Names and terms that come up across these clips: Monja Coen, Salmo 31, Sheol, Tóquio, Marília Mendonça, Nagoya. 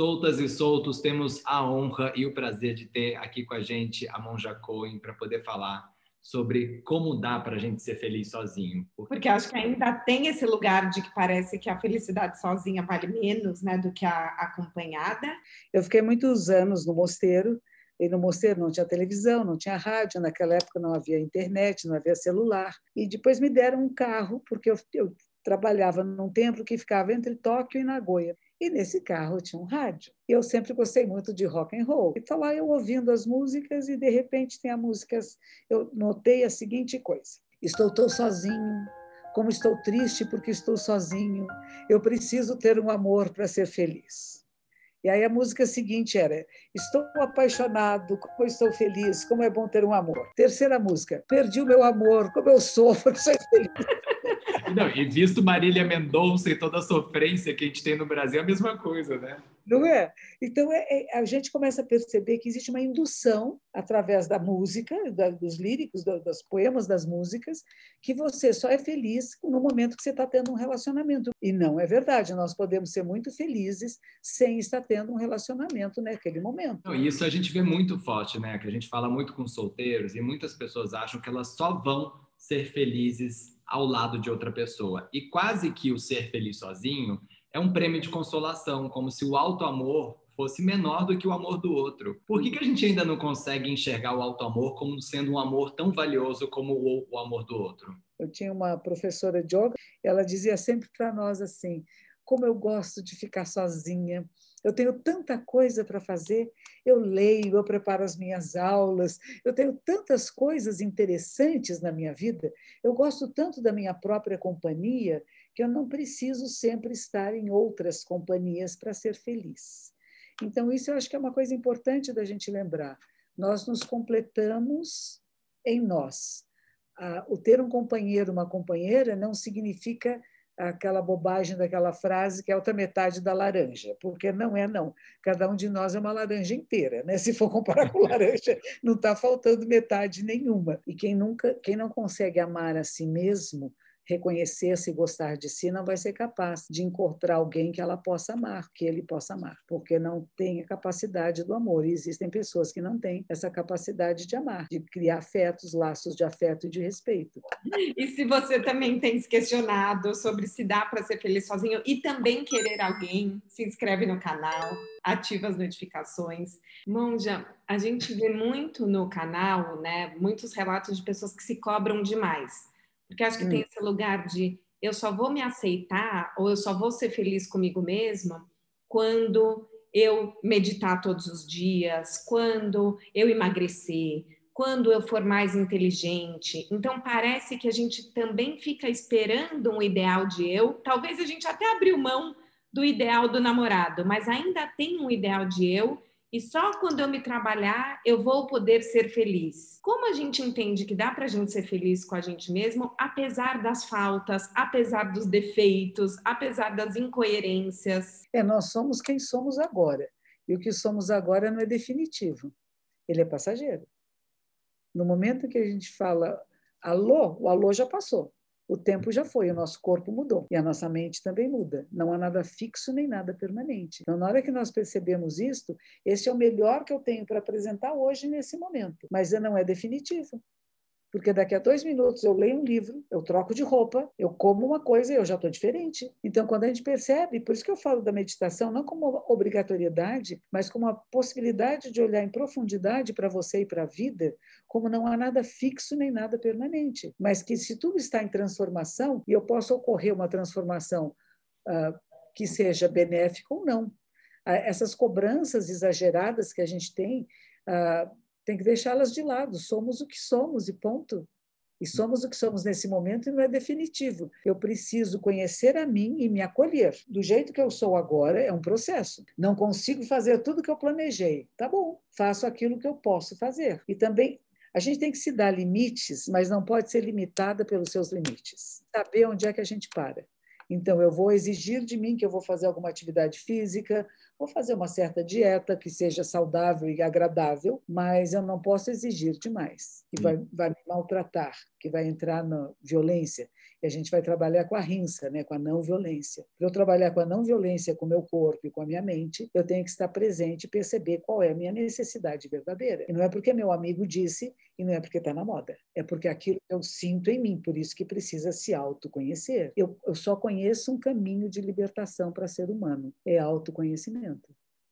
Soltas e soltos, temos a honra e o prazer de ter aqui com a gente a Monja Coen para poder falar sobre como dá para a gente ser feliz sozinho. Porque acho que ainda tem esse lugar de que parece que a felicidade sozinha vale menos, né, do que a acompanhada. Eu fiquei muitos anos no mosteiro, e no mosteiro não tinha televisão, não tinha rádio, naquela época não havia internet, não havia celular. E depois me deram um carro, porque eu trabalhava num templo que ficava entre Tóquio e Nagoya. E nesse carro tinha um rádio. E eu sempre gostei muito de rock and roll. E estava eu ouvindo as músicas e, de repente, tem a música... Eu notei a seguinte coisa. Estou tão sozinho, como estou triste porque estou sozinho. Eu preciso ter um amor para ser feliz. E aí a música seguinte era: estou apaixonado, como estou feliz, como é bom ter um amor. Terceira música: perdi o meu amor, como eu sofro, sou feliz. Não, e visto Marília Mendonça e toda a sofrência que a gente tem no Brasil, é a mesma coisa, né? Não é? Então, a gente começa a perceber que existe uma indução, através da música, dos líricos, dos poemas, das músicas, que você só é feliz no momento que você está tendo um relacionamento. E não é verdade, nós podemos ser muito felizes sem estar tendo um relacionamento naquele momento. Então, isso a gente vê muito forte, né? Que a gente fala muito com solteiros e muitas pessoas acham que elas só vão ser felizes ao lado de outra pessoa. E quase que o ser feliz sozinho é um prêmio de consolação, como se o auto-amor fosse menor do que o amor do outro. Por que a gente ainda não consegue enxergar o auto-amor como sendo um amor tão valioso como o amor do outro? Eu tinha uma professora de yoga, ela dizia sempre para nós assim: como eu gosto de ficar sozinha, eu tenho tanta coisa para fazer, eu leio, eu preparo as minhas aulas, eu tenho tantas coisas interessantes na minha vida, eu gosto tanto da minha própria companhia que eu não preciso sempre estar em outras companhias para ser feliz. Então, isso eu acho que é uma coisa importante da gente lembrar. Nós nos completamos em nós. O ter um companheiro, uma companheira, não significa aquela bobagem daquela frase que é a outra metade da laranja, porque não é, não. Cada um de nós é uma laranja inteira, né? Se for comparar com laranja, não está faltando metade nenhuma. E quem não consegue amar a si mesmo, reconhecer-se e gostar de si, não vai ser capaz de encontrar alguém que ela possa amar, que ele possa amar, porque não tem a capacidade do amor. E existem pessoas que não têm essa capacidade de amar, de criar afetos, laços de afeto e de respeito. E se você também tem se questionado sobre se dá para ser feliz sozinho e também querer alguém, se inscreve no canal, ativa as notificações. Monja, a gente vê muito no canal, né, muitos relatos de pessoas que se cobram demais. Porque acho que tem esse lugar de eu só vou me aceitar ou eu só vou ser feliz comigo mesma quando eu meditar todos os dias, quando eu emagrecer, quando eu for mais inteligente. Então, parece que a gente também fica esperando um ideal de eu. Talvez a gente até abriu mão do ideal do namorado, mas ainda tem um ideal de eu. E só quando eu me trabalhar, eu vou poder ser feliz. Como a gente entende que dá para a gente ser feliz com a gente mesmo, apesar das faltas, apesar dos defeitos, apesar das incoerências? Nós somos quem somos agora. E o que somos agora não é definitivo. Ele é passageiro. No momento que a gente fala alô, o alô já passou. O tempo já foi, o nosso corpo mudou e a nossa mente também muda. Não há nada fixo nem nada permanente. Então, na hora que nós percebemos isto, este é o melhor que eu tenho para apresentar hoje nesse momento. Mas não é definitivo, porque daqui a 2 minutos eu leio um livro, eu troco de roupa, eu como uma coisa e eu já estou diferente. Então, quando a gente percebe, por isso que eu falo da meditação, não como uma obrigatoriedade, mas como uma possibilidade de olhar em profundidade para você e para a vida, como não há nada fixo nem nada permanente, mas que se tudo está em transformação, e eu posso ocorrer uma transformação que seja benéfica ou não. Essas cobranças exageradas que a gente tem que deixá-las de lado. Somos o que somos e ponto. E somos o que somos nesse momento e não é definitivo. Eu preciso conhecer a mim e me acolher. Do jeito que eu sou agora é um processo. Não consigo fazer tudo que eu planejei. Tá bom, faço aquilo que eu posso fazer. E também a gente tem que se dar limites, mas não pode ser limitada pelos seus limites. Saber onde é que a gente para. Então, eu vou exigir de mim que eu vou fazer alguma atividade física, Vou fazer uma certa dieta que seja saudável e agradável, mas eu não posso exigir demais, que vai me maltratar, que vai entrar na violência. E a gente vai trabalhar com a rinça, né? Com a não violência. Para eu trabalhar com a não violência com o meu corpo e com a minha mente, eu tenho que estar presente e perceber qual é a minha necessidade verdadeira. E não é porque meu amigo disse e não é porque está na moda. É porque aquilo eu sinto em mim, por isso que precisa se autoconhecer. Eu só conheço um caminho de libertação para ser humano, é autoconhecimento.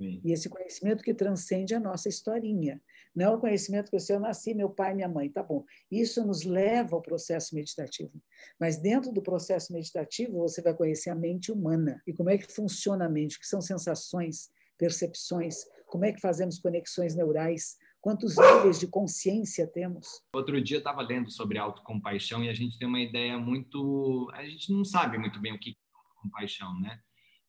Sim. E esse conhecimento que transcende a nossa historinha. Não é o conhecimento que eu nasci, meu pai, minha mãe, tá bom. Isso nos leva ao processo meditativo. Mas dentro do processo meditativo, você vai conhecer a mente humana. E como é que funciona a mente, o que são sensações, percepções, como é que fazemos conexões neurais, quantos níveis de consciência temos. Outro dia eu estava lendo sobre autocompaixão e a gente tem uma ideia muito... A gente não sabe muito bem o que é autocompaixão, né?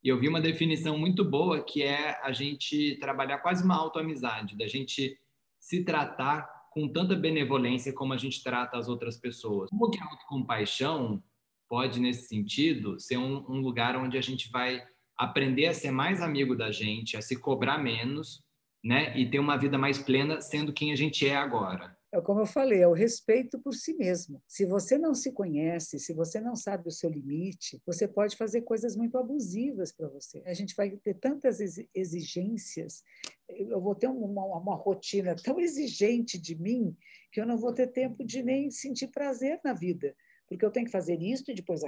E eu vi uma definição muito boa, que é a gente trabalhar quase uma autoamizade, da gente se tratar com tanta benevolência como a gente trata as outras pessoas. Como que a autocompaixão pode, nesse sentido, ser um lugar onde a gente vai aprender a ser mais amigo da gente, a se cobrar menos, né? E ter uma vida mais plena sendo quem a gente é agora. É como eu falei, é o respeito por si mesmo. Se você não se conhece, se você não sabe o seu limite, você pode fazer coisas muito abusivas para você. A gente vai ter tantas exigências, eu vou ter uma rotina tão exigente de mim que eu não vou ter tempo de nem sentir prazer na vida. Porque eu tenho que fazer isso e depois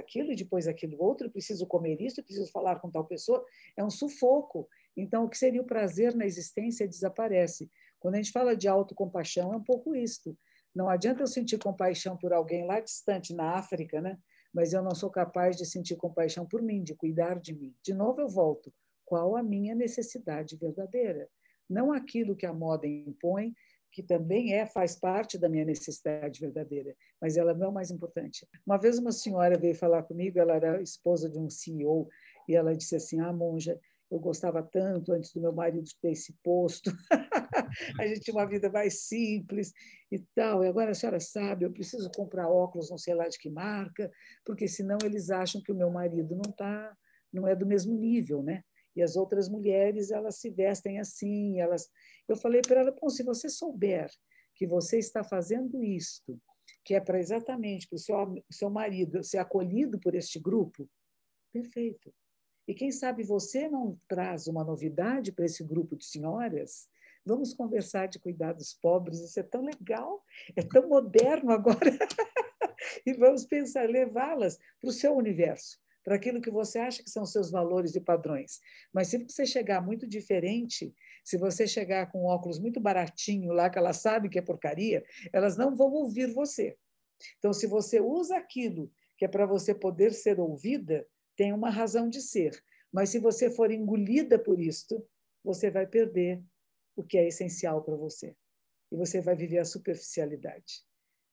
aquilo outro, eu preciso comer isso, eu preciso falar com tal pessoa. É um sufoco. Então, o que seria o prazer na existência desaparece. Quando a gente fala de autocompaixão, é um pouco isto. Não adianta eu sentir compaixão por alguém lá distante, na África, né? Mas eu não sou capaz de sentir compaixão por mim, de cuidar de mim. De novo eu volto. Qual a minha necessidade verdadeira? Não aquilo que a moda impõe, que também faz parte da minha necessidade verdadeira, mas ela não é o mais importante. Uma vez uma senhora veio falar comigo, ela era esposa de um CEO, e ela disse assim, Monja, eu gostava tanto antes do meu marido ter esse posto, a gente tinha uma vida mais simples e tal, e agora a senhora sabe, eu preciso comprar óculos não sei lá de que marca, porque senão eles acham que o meu marido não é do mesmo nível, né? E as outras mulheres, elas se vestem assim. Eu falei para ela, se você souber que você está fazendo isto, que é para exatamente para o seu marido ser acolhido por este grupo, perfeito. E quem sabe você não traz uma novidade para esse grupo de senhoras? Vamos conversar de cuidados pobres, isso é tão legal, é tão moderno agora. E vamos pensar, levá-las para o seu universo, para aquilo que você acha que são seus valores e padrões. Mas se você chegar muito diferente, se você chegar com um óculos muito baratinho lá, que elas sabem que é porcaria, elas não vão ouvir você. Então, se você usa aquilo que é para você poder ser ouvida, tem uma razão de ser. Mas se você for engolida por isto, você vai perder o que é essencial para você. E você vai viver a superficialidade.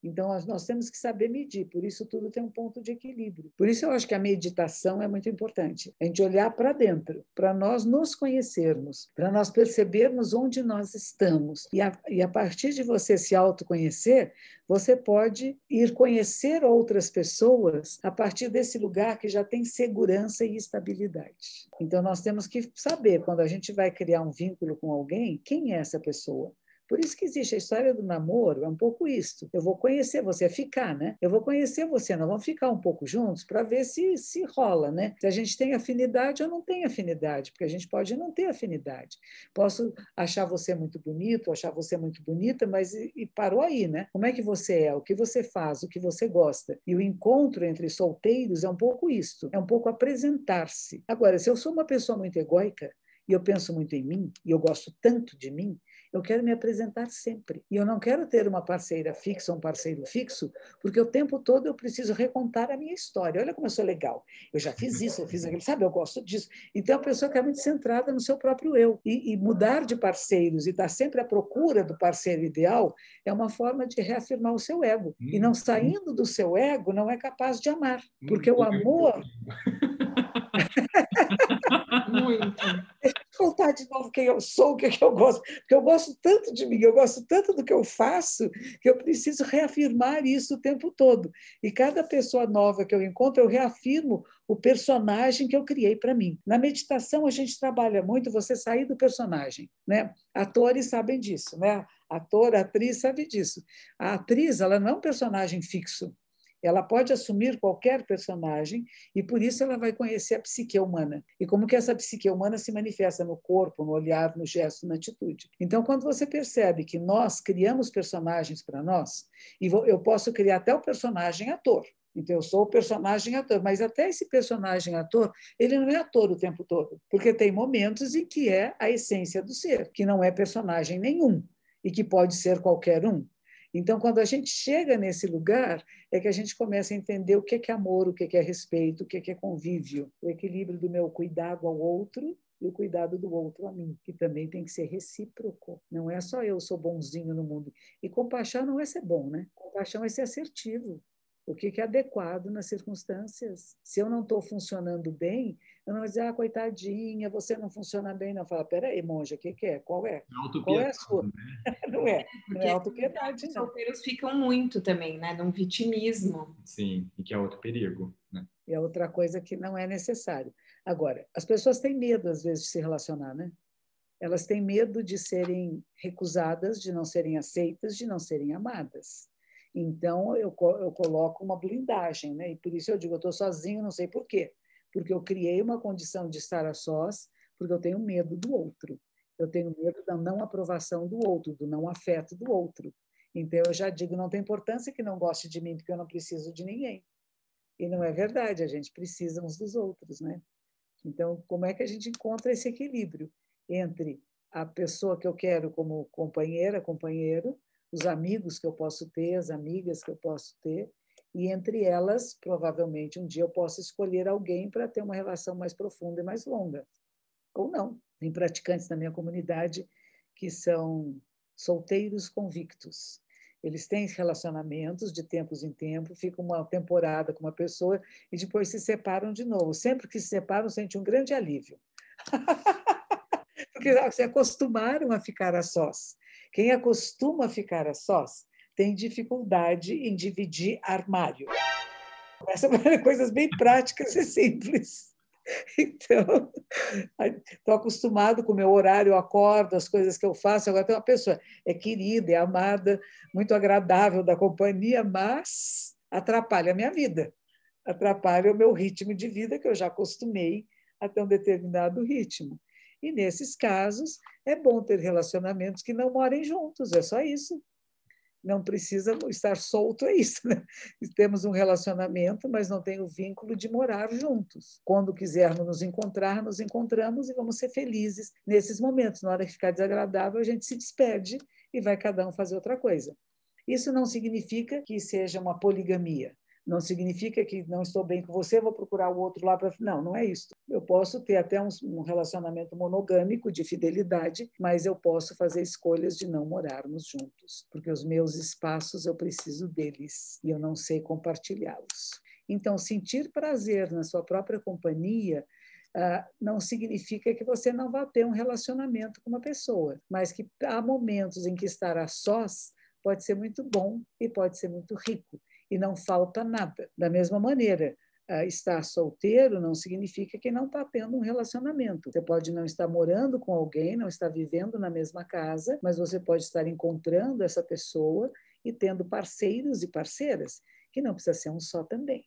Então, nós temos que saber medir, por isso tudo tem um ponto de equilíbrio. Por isso eu acho que a meditação é muito importante. A gente olhar para dentro, para nós nos conhecermos, para nós percebermos onde nós estamos. E a partir de você se autoconhecer, você pode ir conhecer outras pessoas a partir desse lugar que já tem segurança e estabilidade. Então, nós temos que saber, quando a gente vai criar um vínculo com alguém, quem é essa pessoa? Por isso que existe a história do namoro, é um pouco isso. Eu vou conhecer você, ficar, né? Eu vou conhecer você, nós vamos ficar um pouco juntos para ver se rola, né? Se a gente tem afinidade ou não tem afinidade, porque a gente pode não ter afinidade. Posso achar você muito bonito, achar você muito bonita, mas e parou aí, né? Como é que você é, o que você faz, o que você gosta. E o encontro entre solteiros é um pouco isso, é um pouco apresentar-se. Agora, se eu sou uma pessoa muito egóica, e eu penso muito em mim, e eu gosto tanto de mim, eu quero me apresentar sempre. E eu não quero ter uma parceira fixa, um parceiro fixo, porque o tempo todo eu preciso recontar a minha história. Olha como eu sou legal. Eu já fiz isso, eu fiz aquilo, sabe? Eu gosto disso. Então, a pessoa fica muito centrada no seu próprio eu. E mudar de parceiros e estar sempre à procura do parceiro ideal é uma forma de reafirmar o seu ego. E não saindo do seu ego, não é capaz de amar. Porque o amor... Muito. Deixa eu contar de novo quem eu sou, o que eu gosto, porque eu gosto tanto de mim, eu gosto tanto do que eu faço, que eu preciso reafirmar isso o tempo todo. E cada pessoa nova que eu encontro, eu reafirmo o personagem que eu criei para mim. Na meditação, a gente trabalha muito você sair do personagem, né? Atores sabem disso, né? Ator, atriz sabe disso. A atriz, ela não é um personagem fixo. Ela pode assumir qualquer personagem e, por isso, ela vai conhecer a psique humana. E como que essa psique humana se manifesta no corpo, no olhar, no gesto, na atitude. Então, quando você percebe que nós criamos personagens para nós, e eu posso criar até o personagem ator. Então, eu sou o personagem ator, mas até esse personagem ator, ele não é ator o tempo todo, porque tem momentos em que é a essência do ser, que não é personagem nenhum e que pode ser qualquer um. Então, quando a gente chega nesse lugar, é que a gente começa a entender o que é amor, o que é respeito, o que é convívio, o equilíbrio do meu cuidado ao outro e o cuidado do outro a mim, que também tem que ser recíproco. Não é só eu sou bonzinho no mundo. E compaixão não é ser bom, né? Compaixão é ser assertivo. O que é adequado nas circunstâncias? Se eu não estou funcionando bem, eu não vou dizer, ah, coitadinha, você não funciona bem. Não, fala, peraí, monja, o que é? Qual é? Qual é a sua? Né? Não é, não é autopiedade. Os solteiros ficam muito também, né? Num vitimismo. Sim, e que é outro perigo, né? E é outra coisa que não é necessário. Agora, as pessoas têm medo, às vezes, de se relacionar, né? Elas têm medo de serem recusadas, de não serem aceitas, de não serem amadas. Então, eu coloco uma blindagem, né? E por isso eu digo, eu estou sozinho, não sei por quê. Porque eu criei uma condição de estar a sós, porque eu tenho medo do outro. Eu tenho medo da não aprovação do outro, do não afeto do outro. Então, eu já digo, não tem importância que não goste de mim, porque eu não preciso de ninguém. E não é verdade, a gente precisa uns dos outros, né? Então, como é que a gente encontra esse equilíbrio entre a pessoa que eu quero como companheira, companheiro, os amigos que eu posso ter, as amigas que eu posso ter, e entre elas, provavelmente, um dia eu posso escolher alguém para ter uma relação mais profunda e mais longa. Ou não. Tem praticantes na minha comunidade que são solteiros convictos. Eles têm relacionamentos de tempos em tempo, ficam uma temporada com uma pessoa e depois se separam de novo. Sempre que se separam, sente um grande alívio. Porque se acostumaram a ficar a sós. Quem acostuma ficar a sós tem dificuldade em dividir armário. Essas são coisas bem práticas e simples. Então, estou acostumado com o meu horário, eu acordo, as coisas que eu faço. Agora tem uma pessoa, é querida, é amada, muito agradável da companhia, mas atrapalha a minha vida, atrapalha o meu ritmo de vida, que eu já acostumei até um determinado ritmo. E, nesses casos, é bom ter relacionamentos que não morem juntos, é só isso. Não precisa estar solto, é isso, né? Temos um relacionamento, mas não tem o vínculo de morar juntos. Quando quisermos nos encontrar, nos encontramos e vamos ser felizes nesses momentos. Na hora que ficar desagradável, a gente se despede e vai cada um fazer outra coisa. Isso não significa que seja uma poligamia. Não significa que não estou bem com você, vou procurar o outro lá para... Não, não é isso. Eu posso ter até um relacionamento monogâmico de fidelidade, mas eu posso fazer escolhas de não morarmos juntos, porque os meus espaços eu preciso deles e eu não sei compartilhá-los. Então, sentir prazer na sua própria companhia não significa que você não vá ter um relacionamento com uma pessoa, mas que há momentos em que estar a sós pode ser muito bom e pode ser muito rico. E não falta nada. Da mesma maneira, estar solteiro não significa que não está tendo um relacionamento. Você pode não estar morando com alguém, não estar vivendo na mesma casa, mas você pode estar encontrando essa pessoa e tendo parceiros e parceiras, que não precisa ser um só também.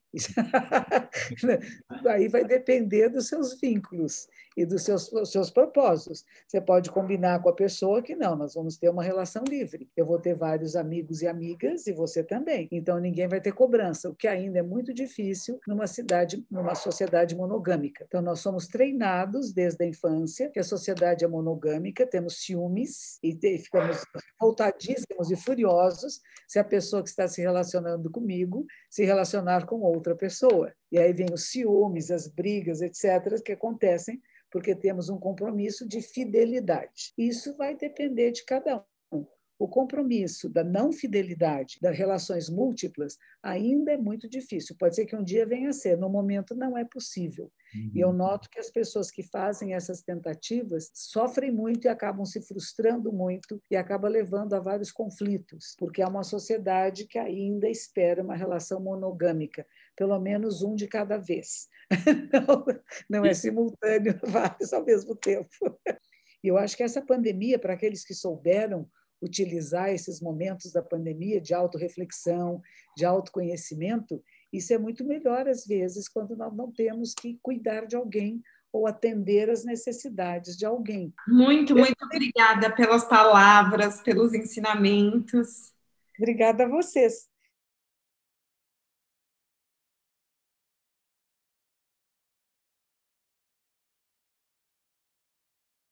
Aí vai depender dos seus vínculos e dos seus propósitos. Você pode combinar com a pessoa que não, nós vamos ter uma relação livre. Eu vou ter vários amigos e amigas e você também. Então, ninguém vai ter cobrança, o que ainda é muito difícil numa sociedade monogâmica. Então, nós somos treinados desde a infância, que a sociedade é monogâmica, temos ciúmes e ficamos revoltadíssimos e furiosos se a pessoa que está se relacionando comigo se relacionar com outra pessoa. E aí vem os ciúmes, as brigas, etc., que acontecem porque temos um compromisso de fidelidade. Isso vai depender de cada um. O compromisso da não fidelidade, das relações múltiplas, ainda é muito difícil. Pode ser que um dia venha a ser, no momento não é possível. Uhum. E eu noto que as pessoas que fazem essas tentativas sofrem muito e acabam se frustrando muito e acaba levando a vários conflitos, porque é uma sociedade que ainda espera uma relação monogâmica, pelo menos um de cada vez. Não é simultâneo, vários ao mesmo tempo. E eu acho que essa pandemia, para aqueles que souberam utilizar esses momentos da pandemia de autorreflexão, de autoconhecimento, isso é muito melhor, às vezes, quando nós não temos que cuidar de alguém ou atender às necessidades de alguém. Muito obrigada pelas palavras, pelos ensinamentos. Obrigada a vocês.